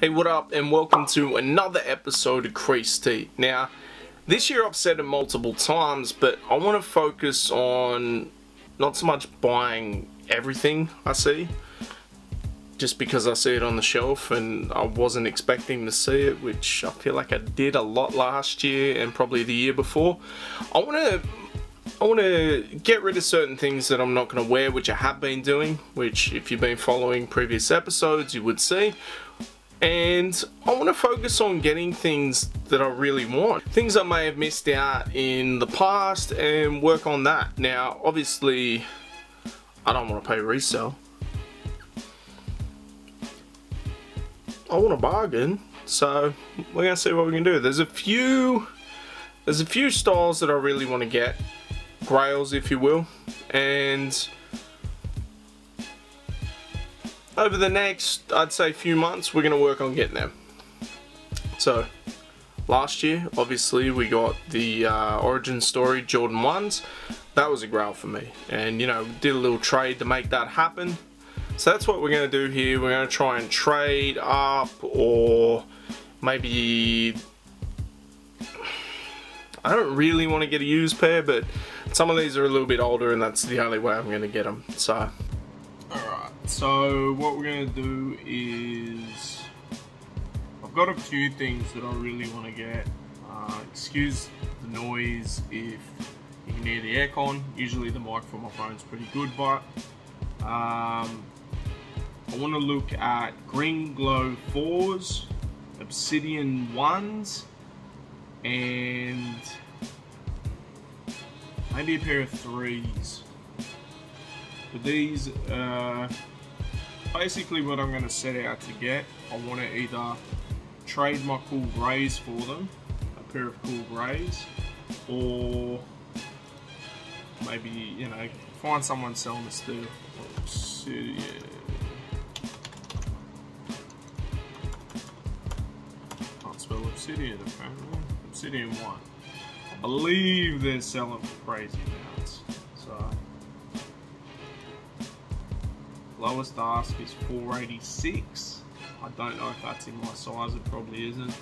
Hey, what up, and welcome to another episode of Creased Heat. Now, this year I've said it multiple times, but I want to focus on not so much buying everything I see, just because I see it on the shelf and I wasn't expecting to see it, which I feel like I did a lot last year and probably the year before. I want to get rid of certain things that I'm not going to wear, which I have been doing, which if you've been following previous episodes, you would see. And I want to focus on getting things that I really want, things I may have missed out in the past, and work on that. Now, obviously, I don't want to pay resale. I want to bargain, so we're going to see what we can do. There's a few styles that I really want to get. Grails, if you will, and over the next, I'd say, few months, we're going to work on getting them. So last year, obviously, we got the origin story Jordan 1s. That was a grail for me, and you know, did a little trade to make that happen. So that's what we're going to do here. We're going to try and trade up, or maybe I don't really want to get a used pair, but some of these are a little bit older, and that's the only way I'm going to get them. So, alright, so what we're going to do is, I've got a few things that I really want to get. Excuse the noise if you can hear the aircon. Usually the mic for my phone's pretty good, but I want to look at Green Glow 4s, Obsidian 1s, and maybe a pair of 3s. But these are basically what I'm going to set out to get. I want to either trade my cool greys for them, a pair of cool greys, or maybe, you know, find someone selling this to Obsidian. Can't spell Obsidian apparently. Obsidian 1. I believe they're selling for crazy amounts. So lowest ask is 486. I don't know if that's in my size. It probably isn't.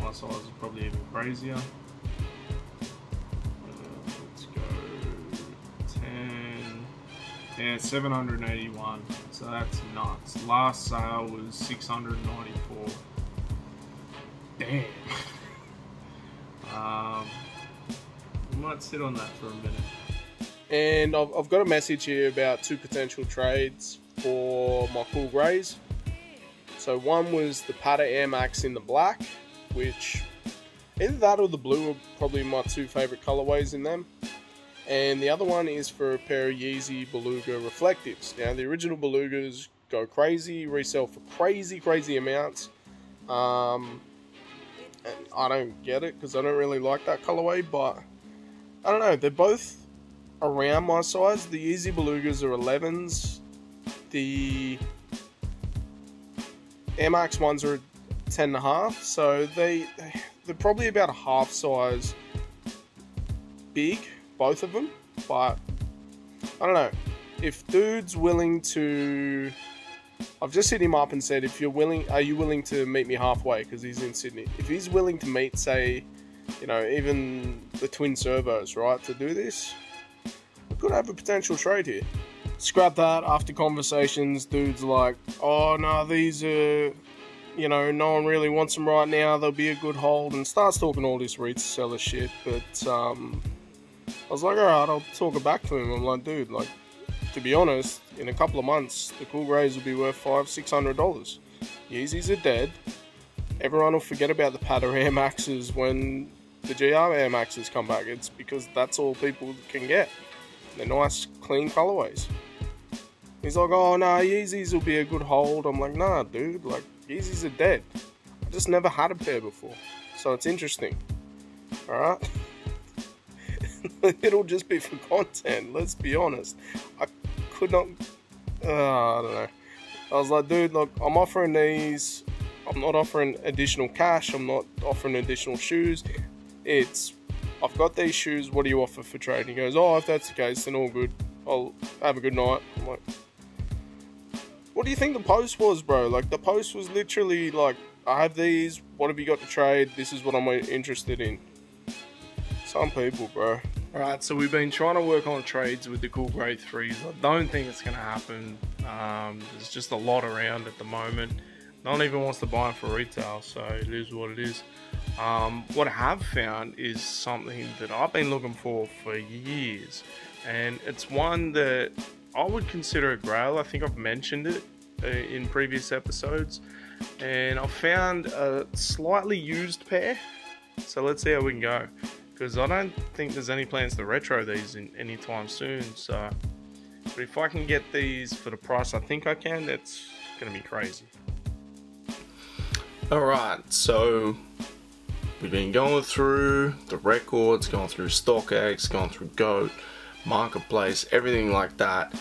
My size is probably even crazier. Let's go 10. Yeah, 781. So that's nuts. Last sale was 694. Damn. I might sit on that for a minute. And I've got a message here about two potential trades for my cool greys. So one was the Patta Air Max in the black, which either that or the blue are probably my two favorite colorways in them. And the other one is for a pair of Yeezy Beluga reflectives. Now, the original Belugas go crazy, resell for crazy, crazy amounts. I don't get it because I don't really like that colorway, but I don't know, they're both around my size. The Yeezy Belugas are 11s, the Air Max ones are 10.5, so they're probably about a half size big, both of them. But I don't know, if dude's willing to, I've just hit him up and said, if you're willing, are you willing to meet me halfway? Because he's in Sydney. If he's willing to meet, say, you know, even the twin servos, right, to do this, we could have a potential trade here. Scrap that. After conversations, dude's like, oh no, these are, you know, no one really wants them right now, they'll be a good hold, and starts talking all this reseller shit. But I was like, alright, I'll talk it back to him. I'm like, dude, like, to be honest, in a couple of months, the cool greys will be worth $500–$600. Yeezys are dead. Everyone will forget about the Patta Air Maxes when the GR Air Maxes come back. It's because that's all people can get. They're nice, clean colorways. He's like, oh no, Yeezys will be a good hold. I'm like, nah, dude, like, Yeezys are dead. I just never had a pair before, so it's interesting. All right. It'll just be for content. Let's be honest. I could not. I don't know. I was like, dude, look, I'm offering these. I'm not offering additional cash. I'm not offering additional shoes. It's, I've got these shoes. What do you offer for trade? And he goes, oh, if that's the case, then all good. I'll have a good night. I'm like, what? do you think the post was, bro? Like, the post was literally like, I have these, what have you got to trade? This is what I'm interested in. Some people, bro. Alright, so we've been trying to work on trades with the cool grade 3s. I don't think it's going to happen. There's just a lot around at the moment. No one even wants to buy them for retail, so it is what it is. What I have found is something that I've been looking for years, and it's one that I would consider a grail. I think I've mentioned it in previous episodes, and I've found a slightly used pair, so let's see how we can go, because I don't think there's any plans to retro these in anytime soon. So, but if I can get these for the price I think I can, that's gonna be crazy. All right, so we've been going through the records, going through StockX, going through Goat, Marketplace, everything like that,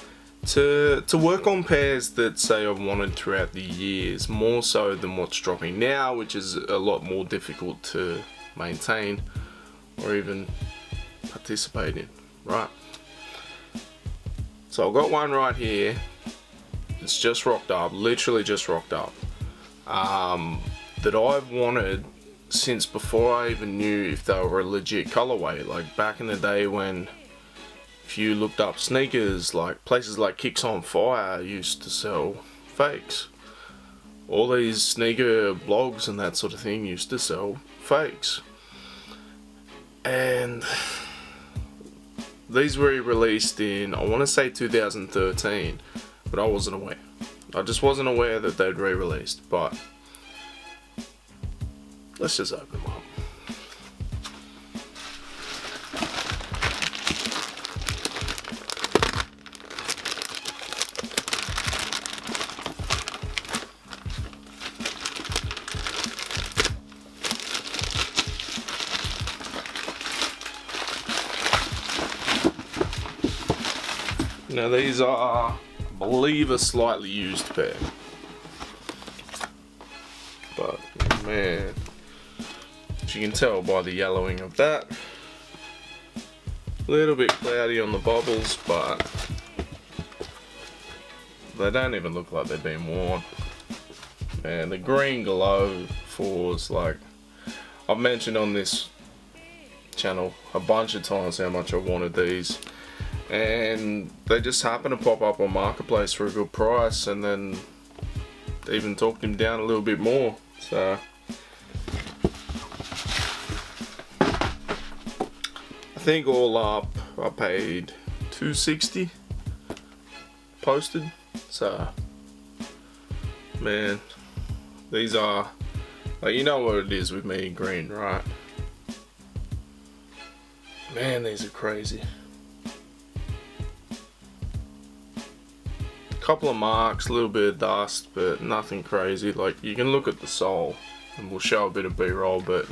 to work on pairs that, say, I've wanted throughout the years, more so than what's dropping now, which is a lot more difficult to maintain or even participate in, right? So I've got one right here. It's just rocked up, literally just rocked up, that I've wanted since before I even knew if they were a legit colorway. Like back in the day when, if you looked up sneakers, like places like Kicks on Fire used to sell fakes. All these sneaker blogs and that sort of thing used to sell fakes. And these were released in, I want to say 2013, but I wasn't aware. I just wasn't aware that they'd re-released, but let's just open them up. Now these are, I believe, a slightly used pair, but man, as you can tell by the yellowing of that, a little bit cloudy on the bubbles, but they don't even look like they've been worn. And the Green Glow 4s, like I've mentioned on this channel a bunch of times how much I wanted these, and they just happened to pop up on Marketplace for a good price, and then even talked him down a little bit more. So I think all up I paid $260 posted. So man, these are, like, you know what it is with me and green, right? Man, these are crazy. Couple of marks, a little bit of dust, but nothing crazy. Like, you can look at the sole and we'll show a bit of B-roll, but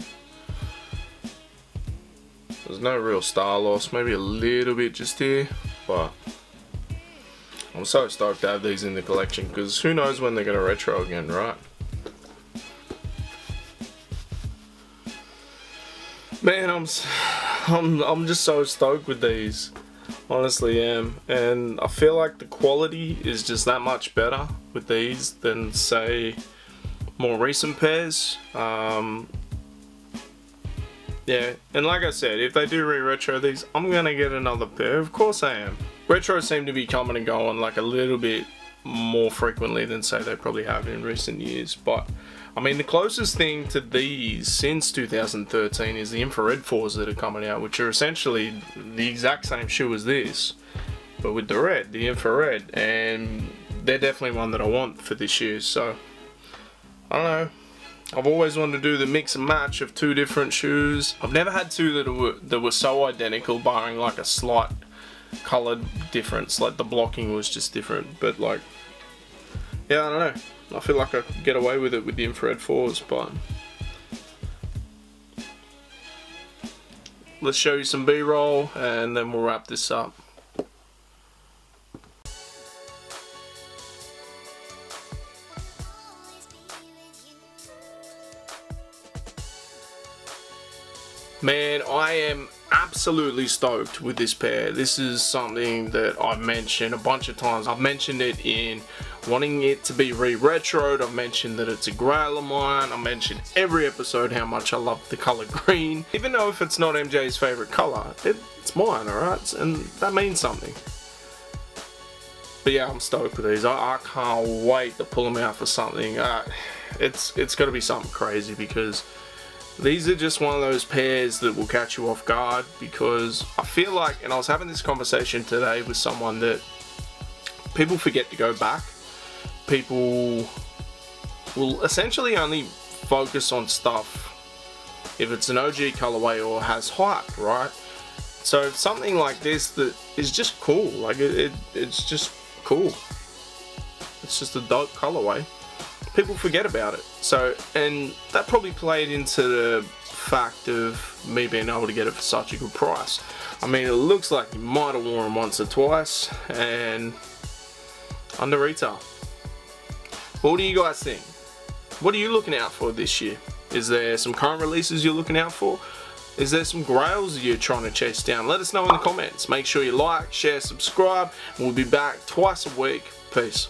there's no real star loss, maybe a little bit just here, but I'm so stoked to have these in the collection, because who knows when they're going to retro again, right? Man, I'm just so stoked with these. Honestly am, and I feel like the quality is just that much better with these than, say, more recent pairs. Yeah, and like I said, if they do re-retro these, I'm gonna get another pair, of course I am. Retro seem to be coming and going like a little bit more frequently than, say, they probably have in recent years, but I mean, the closest thing to these since 2013 is the Infrared 4s that are coming out, which are essentially the exact same shoe as this, but with the red, the infrared, and they're definitely one that I want for this year. So I don't know, I've always wanted to do the mix and match of two different shoes. I've never had two that were so identical, barring like a slight colored difference, like the blocking was just different, but like, yeah, I don't know. I feel like I could get away with it with the Infrared 4s, but let's show you some B-roll and then we'll wrap this up. Man, I am absolutely stoked with this pair. This is something that I've mentioned a bunch of times. I've mentioned it in wanting it to be re-retroed. I've mentioned that it's a grail of mine. I mentioned every episode how much I love the color green. Even though if it's not MJ's favorite color, it's mine, alright? And that means something. But yeah, I'm stoked with these. I can't wait to pull them out for something. It's going to be something crazy, because these are just one of those pairs that will catch you off guard, because I feel like, and I was having this conversation today with someone, that people forget to go back. People will essentially only focus on stuff if it's an OG colorway or has hype, right? So something like this that is just cool, like it's just cool. It's just a dope colorway. People forget about it. So, and that probably played into the fact of me being able to get it for such a good price. I mean, it looks like you might have worn them once or twice, and under retail. But what do you guys think? What are you looking out for this year? Is there some current releases you're looking out for? Is there some grails you're trying to chase down? Let us know in the comments. Make sure you like, share, subscribe. We'll be back twice a week. Peace.